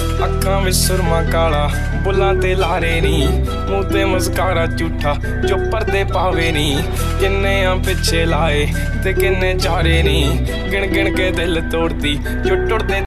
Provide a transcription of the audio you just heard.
अक्का में सुरमा काला, बुला ते लारे नी, मुँह ते मस्कारा झूठा जो परदे पावे नी। किन्ने आ पिछे लाए ते किन्ने चारे नी, गिण गिण के दिल तोड़ती जो टुटदे।